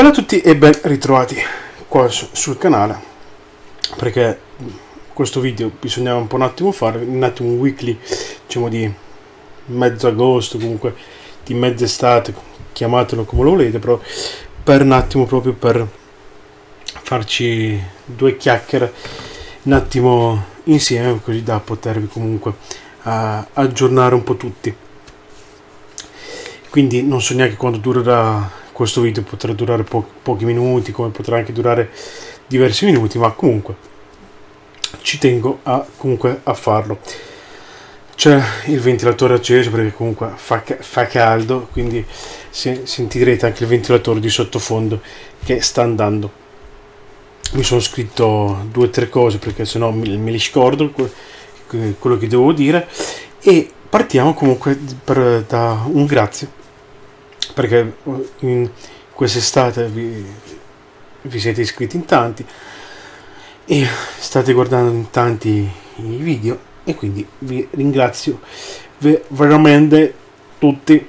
Bella a tutti e ben ritrovati qua sul canale, perché questo video bisognava un attimo un weekly, diciamo, di mezzo agosto, comunque di mezza estate, chiamatelo come lo volete, però per un attimo, proprio per farci due chiacchiere un attimo insieme, così da potervi comunque aggiornare un po' tutti. Quindi non so neanche quanto durerà questo video, potrà durare pochi minuti, come potrà anche durare diversi minuti, ma comunque ci tengo a farlo. C'è il ventilatore acceso perché comunque fa caldo, quindi sentirete anche il ventilatore di sottofondo che sta andando. Mi sono scritto 2 o 3 cose perché sennò me li scordo quello che devo dire, e partiamo comunque da un grazie, perché in quest'estate vi siete iscritti in tanti e state guardando in tanti i video, e quindi vi ringrazio veramente tutti.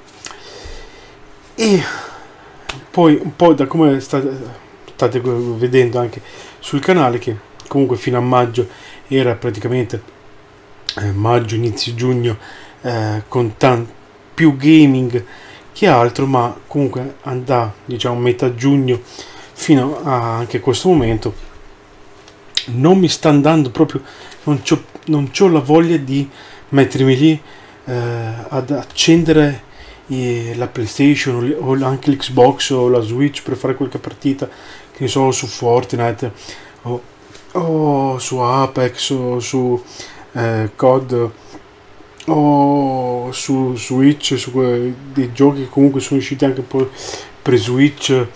E poi un po' da come state vedendo anche sul canale, che comunque fino a maggio era praticamente maggio, inizio giugno, con più gaming che altro, ma comunque andà, diciamo, metà giugno fino a anche questo momento non mi sta andando proprio, non c'ho la voglia di mettermi lì ad accendere la PlayStation o anche l'Xbox o la Switch per fare qualche partita, che ne so, su Fortnite o su Apex o su COD o su Switch, su dei giochi che comunque sono usciti anche poi per Switch.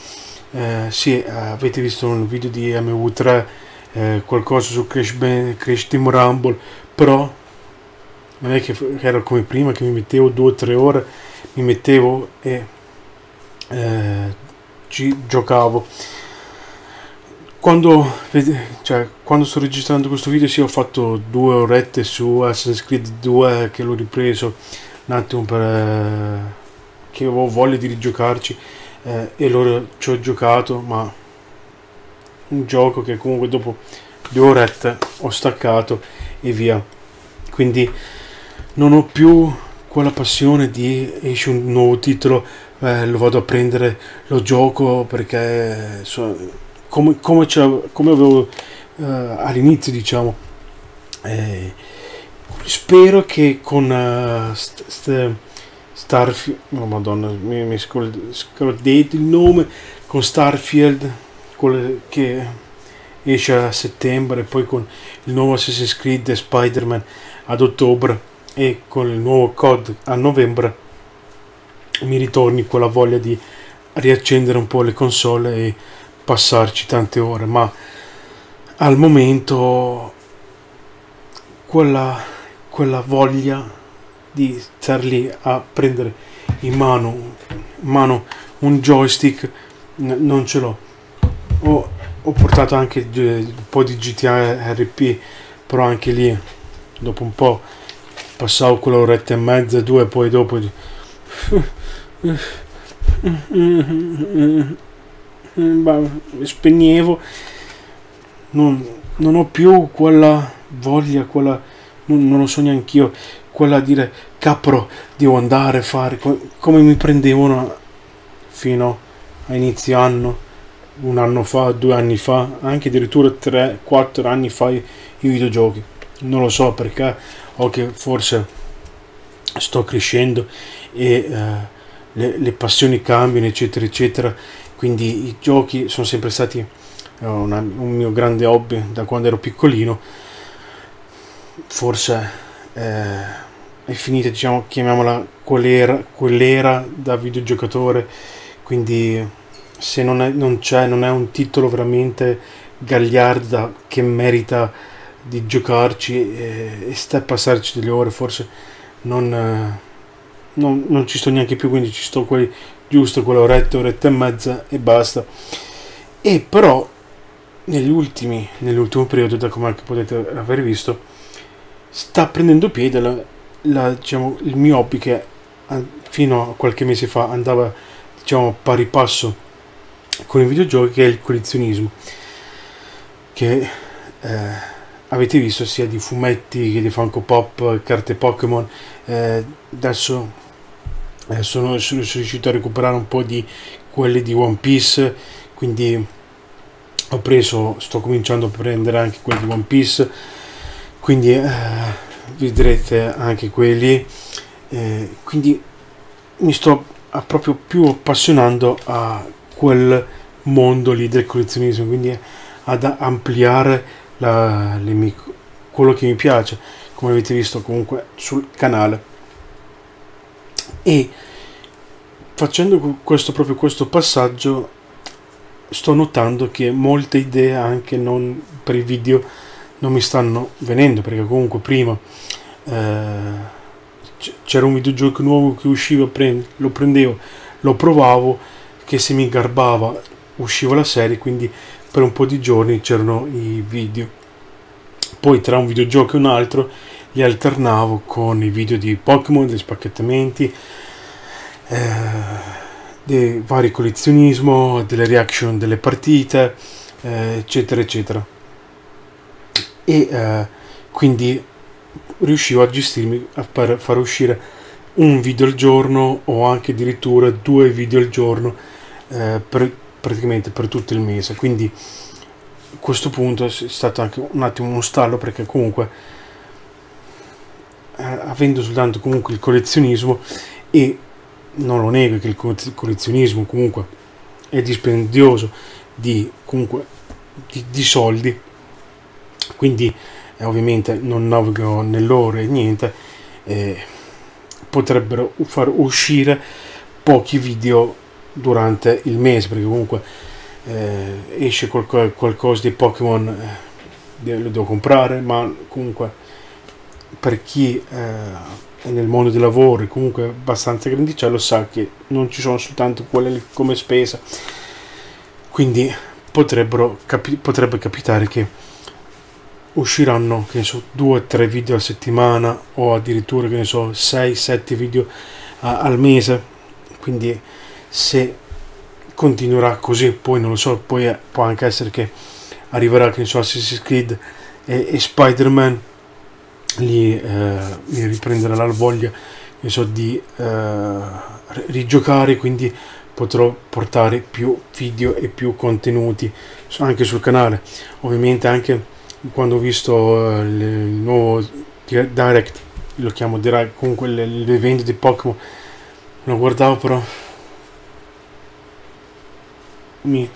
Sì, avete visto un video di MW3, qualcosa su Crash Team Rumble, però non è che era come prima, che mi mettevo 2 o 3 ore, mi mettevo e ci giocavo. Quando sto registrando questo video, sì, ho fatto 2 orette su Assassin's Creed 2, che l'ho ripreso un attimo perché avevo voglia di rigiocarci, e allora ci ho giocato, ma un gioco che comunque dopo 2 orette ho staccato e via. Quindi non ho più quella passione di esce un nuovo titolo, lo vado a prendere, lo gioco, perché come avevo all'inizio, diciamo. Spero che con Starfield, oh, madonna, mi scordate il nome, con Starfield, che esce a settembre, e poi con il nuovo Assassin's Creed e Spider-Man ad ottobre, e con il nuovo COD a novembre, mi ritorni quella voglia di riaccendere un po' le console e passarci tante ore. Ma al momento quella voglia di star lì a prendere in mano un joystick non ce l'ho. Ho portato anche un po' di GTA RP, però anche lì dopo un po' passavo quell'oretta e mezza, 2, poi dopo spegnevo. Non ho più quella voglia, non lo so neanche io, quella a dire capro, devo andare a fare come mi prendevano fino a inizio anno, un anno fa, 2 anni fa, anche addirittura 3 o 4 anni fa, i videogiochi. Non lo so perché, o che forse sto crescendo e le passioni cambiano, eccetera eccetera. Quindi i giochi sono sempre stati un mio grande hobby da quando ero piccolino. Forse è finita, diciamo, chiamiamola quell'era da videogiocatore. Quindi se non è un titolo veramente gagliarda che merita di giocarci e sta a passarci delle ore, forse non ci sto neanche più. Quindi ci sto giusto quell'oretta, oretta e mezza e basta. E però nell'ultimo periodo, da come potete aver visto, sta prendendo piede diciamo, il mio hobby, che fino a qualche mese fa andava, diciamo, pari passo con i videogiochi, che è il collezionismo, che avete visto sia di fumetti che di Funko Pop, carte Pokémon. Adesso sono riuscito a recuperare un po' di quelle di One Piece, quindi ho preso, sto cominciando a prendere anche quelli di One Piece, quindi vedrete anche quelli. Quindi mi sto proprio più appassionando a quel mondo lì del collezionismo, quindi ad ampliare quello che mi piace, come avete visto comunque sul canale. E facendo proprio questo passaggio, sto notando che molte idee anche non per i video non mi stanno venendo, perché comunque prima c'era un videogioco nuovo che usciva, lo prendevo, lo provavo, che se mi garbava usciva la serie, quindi per un po' di giorni c'erano i video. Poi tra un videogioco e un altro li alternavo con i video di Pokémon, degli spacchettamenti, dei vari collezionismo, delle reaction delle partite, eccetera eccetera, e quindi riuscivo a gestirmi per far uscire un video al giorno o anche addirittura 2 video al giorno praticamente per tutto il mese. Quindi a questo punto è stato anche un attimo uno stallo, perché comunque avendo soltanto comunque il collezionismo, e non lo nego che il collezionismo comunque è dispendioso di soldi, quindi ovviamente non navigo nell'oro e niente, potrebbero far uscire pochi video durante il mese, perché comunque esce qualcosa di Pokémon, lo devo comprare, ma comunque per chi è nel mondo del lavoro e comunque abbastanza grandicello sa che non ci sono soltanto quelle come spesa, quindi potrebbe capitare che usciranno, che ne so, 2 o 3 video a settimana, o addirittura, che ne so, 6 o 7 video al mese. Quindi se continuerà così, poi non lo so, poi può anche essere che arriverà, che ne so, Assassin's Creed e Spider-Man, mi riprenderà la voglia, ne so, di rigiocare, quindi potrò portare più video e più contenuti anche sul canale. Ovviamente anche quando ho visto il nuovo Direct, lo chiamo Direct, comunque le vendite di Pokémon, lo guardavo, però mi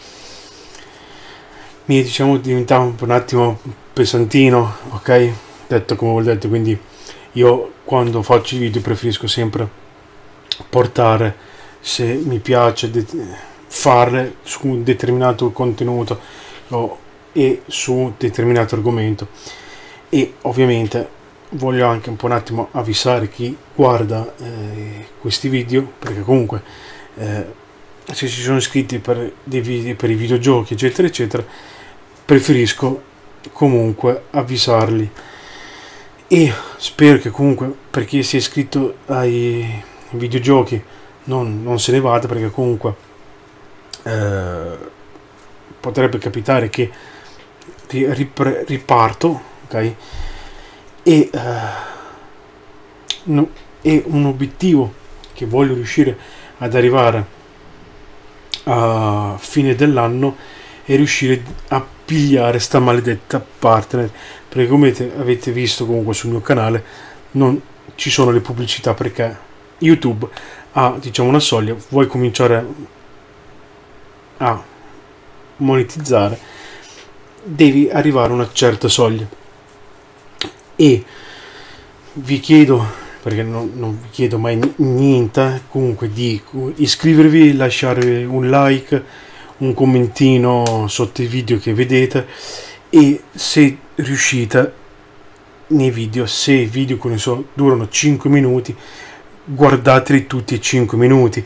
diciamo diventava un attimo pesantino, ok? Detto come ho detto. Quindi io quando faccio i video preferisco sempre portare, se mi piace, fare su un determinato contenuto e su un determinato argomento. E ovviamente voglio anche un po' un attimo avvisare chi guarda questi video, perché comunque se ci sono iscritti per i videogiochi eccetera eccetera, preferisco comunque avvisarli. E spero che comunque per chi si è iscritto ai videogiochi non se ne vada, perché comunque potrebbe capitare che riparto, ok? E un obiettivo che voglio riuscire ad arrivare a fine dell'anno è riuscire a pigliare sta maledetta partner, perché come avete visto comunque sul mio canale non ci sono le pubblicità, perché YouTube ha, diciamo, una soglia. Vuoi cominciare a monetizzare, devi arrivare a una certa soglia. E vi chiedo, perché non vi chiedo mai niente, comunque di iscrivervi, lasciare un like, un commentino sotto i video che vedete, e se riuscite nei video, se i video, come so, durano 5 minuti, guardateli tutti e 5 minuti,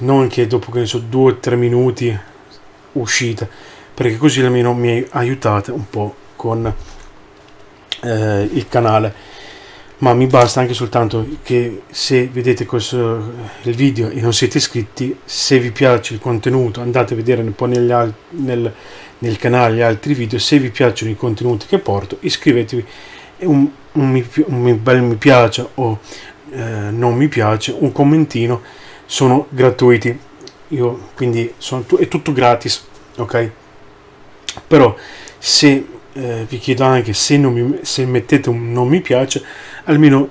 non che dopo, che ne so, 2 o 3 minuti uscite, perché così almeno mi aiutate un po' con il canale. ma mi basta anche soltanto che, se vedete questo il video e non siete iscritti, se vi piace il contenuto andate a vedere un po' nel canale gli altri video. Se vi piacciono i contenuti che porto, iscrivetevi, un bel mi piace o non mi piace, un commentino, sono gratuiti, io quindi è tutto gratis, ok? Però se vi chiedo anche, se mettete un non mi piace, almeno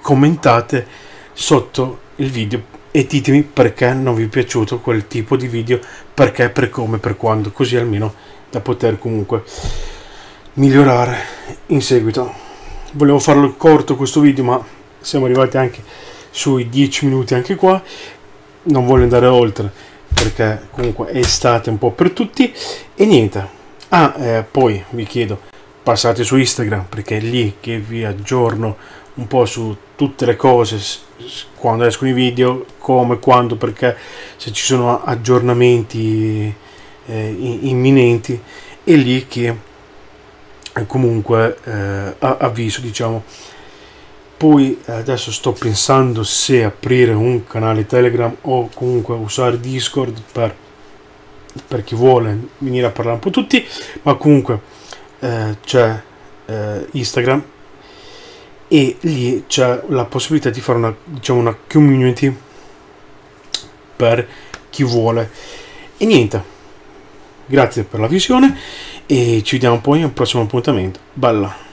commentate sotto il video e ditemi perché non vi è piaciuto quel tipo di video, perché, per come, per quando, così almeno da poter comunque migliorare in seguito. Volevo farlo corto questo video, ma siamo arrivati anche sui 10 minuti anche qua, non voglio andare oltre perché comunque è estate un po' per tutti, e niente. Poi vi chiedo, passate su Instagram, perché è lì che vi aggiorno un po' su tutte le cose, quando escono i video, come, quando, perché, se ci sono aggiornamenti imminenti, è lì che comunque avviso, diciamo. Poi adesso sto pensando se aprire un canale Telegram o comunque usare Discord per chi vuole venire a parlare un po' tutti, ma comunque c'è Instagram e lì c'è la possibilità di fare una, diciamo, una community per chi vuole. E niente, grazie per la visione e ci vediamo poi al prossimo appuntamento. Bella!